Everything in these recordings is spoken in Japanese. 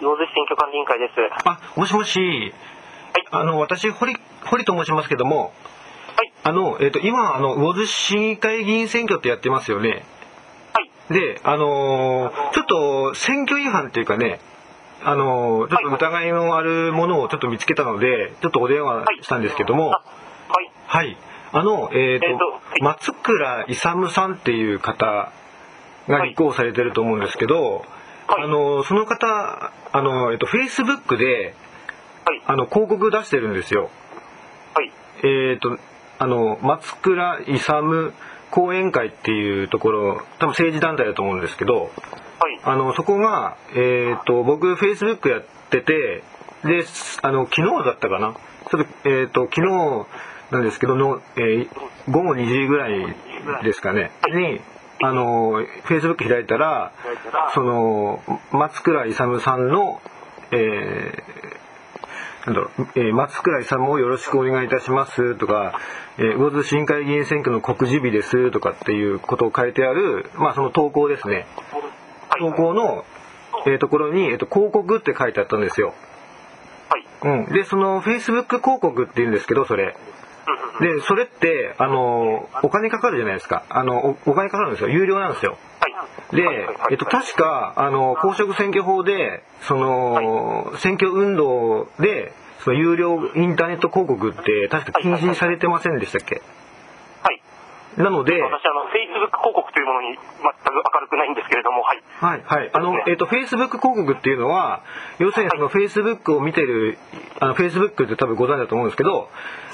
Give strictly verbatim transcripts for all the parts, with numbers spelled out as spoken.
魚津市選挙管理委員会です。あ、もしもし、はい、あの私堀、堀と申しますけども、はい、あの、えーと、今あの魚津市議会議員選挙ってやってますよね。はい、で、あのー、ちょっと選挙違反というかね、あのー、ちょっと疑いのあるものをちょっと見つけたのでちょっとお電話したんですけども、はい、はいはい、あの、えーと、えーと、はい、松倉勇さんっていう方が立候補されてると思うんですけど、はい、あのその方あの、えっと、Facebook で、はい、あの広告出してるんですよ。はい、えっとあの松倉勇後援会っていうところ、多分政治団体だと思うんですけど、はい、あのそこが、えっと僕 Facebook やってて、であの昨日だったかな、ちょっと、えっと昨日なんですけどの、えー、午後にじぐらいですかね、はい、にあのフェイスブック開いたら、その松倉勇さんの、えーなんだろうえー、松倉勇をよろしくお願いいたしますとか、えー、魚津市議会議員選挙の告示日ですとかっていうことを書いてある、まあ、その投稿ですね、投稿の、えー、ところに、えー、と広告って書いてあったんですよ。はい、うん、でそのフェイスブック広告っていうんですけど、それでそれってあのお金かかるじゃないですか。あの お, お金かかるんですよ。有料なんですよ。はい、で、えっと、確かあの公職選挙法でその、はい、選挙運動でその有料インターネット広告って確か禁止されてませんでしたっけ。はい。なので私あの Facebook 広告というものに全く明るくないんですけれども、はいはいはい、あの、えっと Facebook 広告っていうのは要するにその Facebook を見てる、あの Facebook って多分ご存知だと思うんですけど、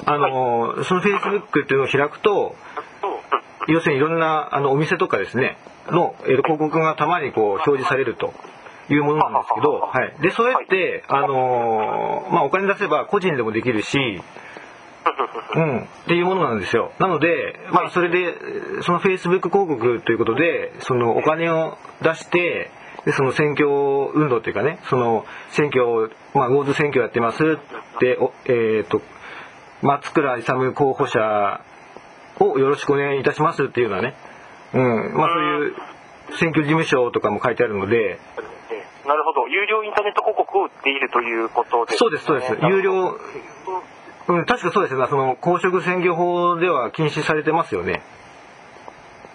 あの、はい、その Facebook っていうのを開くと、要するにいろんなあのお店とかですねの、えっと、広告がたまにこう表示されるというものなんですけど、はい、でそうやってあの、まあ、お金出せば個人でもできるし。うん、っていうものなんですよ。なので、まあ、それでそのフェイスブック広告ということでそのお金を出して、でその選挙運動というかね、その選挙、まあ、魚津選挙やってますって、えー、と松倉勇候補者をよろしくお願いいたしますっていうのはね、うんまあ、そういう選挙事務所とかも書いてあるので。なるほど、有料インターネット広告を売っているということですね。そうですそうです、有料、うん、確かそうですね。その公職選挙法では禁止されてますよね。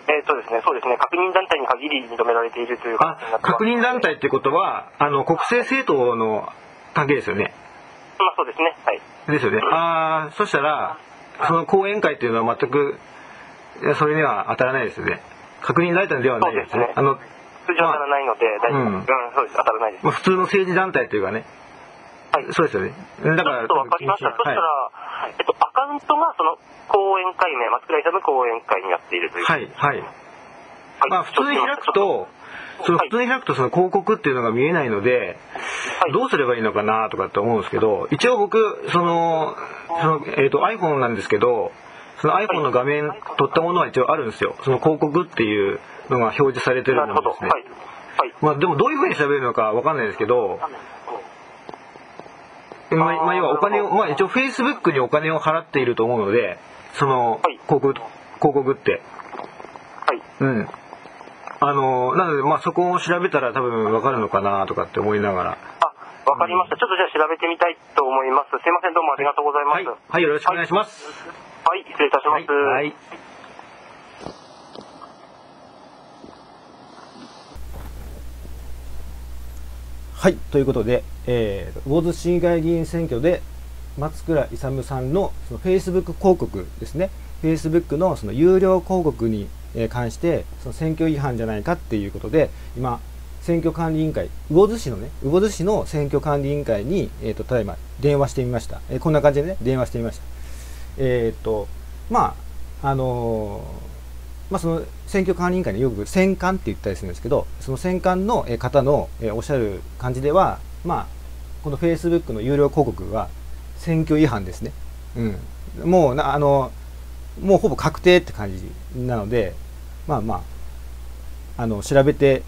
えーとですね、そうですね。確認団体に限り認められているというか、ね。あ、確認団体っていうことはあの国政政党の関係ですよね。まあそうですね。はい。ですよね。ああ、そしたらその後援会というのは全くそれには当たらないですよね。確認団体ではないですね。そうですね。あの通常当たらないので大丈夫です。うん、そうです。当たらないです。まあ普通の政治団体というかね。はい、そうですよね。だからちょっと分かりました。そしたら、はい、えっとアカウントがその後援会名、松倉勇後援会になっているという。はいはい。はい、まあ普通に開くと、その普通に開くとその広告っていうのが見えないので、はい、どうすればいいのかなとかって思うんですけど、一応僕そのそのえっと iPhone なんですけど、その iPhone の画面撮ったものは一応あるんですよ。その広告っていうのが表示されてるものですね。はいはい、まあでもどういう風に調べるのかわかんないですけど。まあ、まあ要はお金を、まあ、一応フェイスブックにお金を払っていると思うので、その広告、はい、広告って、はい、うん、あのなのでまあそこを調べたら多分わかるのかなとかって思いながら。あ、わかりました。うん、ちょっとじゃあ調べてみたいと思います。すいません、どうもありがとうございます。はい、はい、よろしくお願いします。はい、はい、失礼いたします。はい。はいはい、ということで、えー、魚津市議会議員選挙で松倉勇さんのフェイスブック広告ですね、フェイスブックのその有料広告に関してその選挙違反じゃないかっていうことで、今、選挙管理委員会、魚津市のね、魚津市の選挙管理委員会に、えー、とただいま電話してみました、えー、こんな感じでね、電話してみました。えーとまああのーまあその選挙管理委員会によく選管って言ったりするんですけど、その選管の方のおっしゃる感じでは、まあ、この Facebook の有料広告は選挙違反ですね、うん、もうなあのもうほぼ確定って感じなので、まあまあ、あの調べて、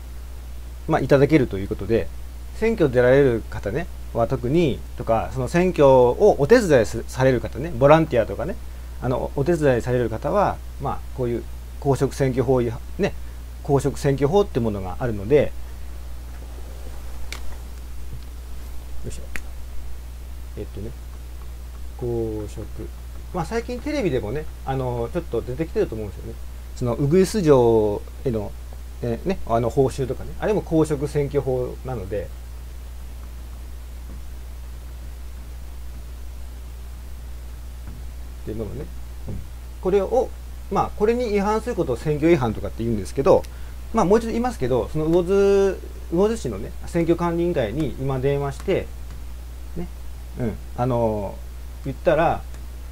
まあ、いただけるということで、選挙出られる方、ね、は特にとか、その選挙をお手伝いされる方ね、ボランティアとかね、あのお手伝いされる方は、まあ、こういう公職選挙法違反ね、公職選挙法ってものがあるので、えっとね、公職。まあ最近テレビでもね、あの、ちょっと出てきてると思うんですよね。その、ウグイス嬢への、えー、ね、あの、報酬とかね。あれも公職選挙法なので、っていうのもね、うん、これを、まあ、これに違反することを選挙違反とかって言うんですけど、まあ、もう一度言いますけど、その魚津、魚津市のね、選挙管理委員会に今電話して、ね、うん、あの、言ったら、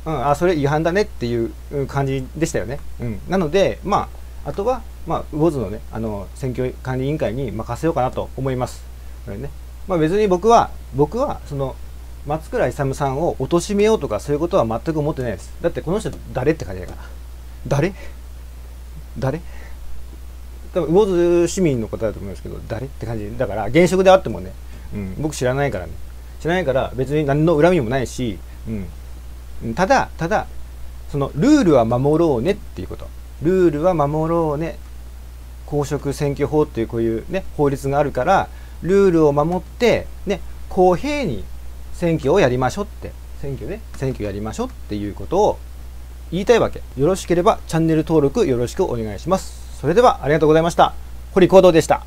うん、あ、それ違反だねっていう感じでしたよね。うん。なので、まあ、あとは、まあ、魚津のね、あの、選挙管理委員会に任せようかなと思います。これね。まあ、別に僕は、僕は、その、松倉勇さんを貶めようとかそういうことは全く思ってないです。だってこの人誰って感じだから。誰誰多分魚津市民の方だと思うんですけど、誰って感じだから、現職であってもね、うん、僕知らないからね。知らないから別に何の恨みもないし、うん、ただただそのルールは守ろうねっていうこと。ルールは守ろうね。公職選挙法っていうこういうね法律があるから、ルールを守ってね、公平に選挙をやりましょうって、選挙ね、選挙やりましょうっていうことを言いたいわけ。よろしければチャンネル登録よろしくお願いします。それではありがとうございました。堀光道でした。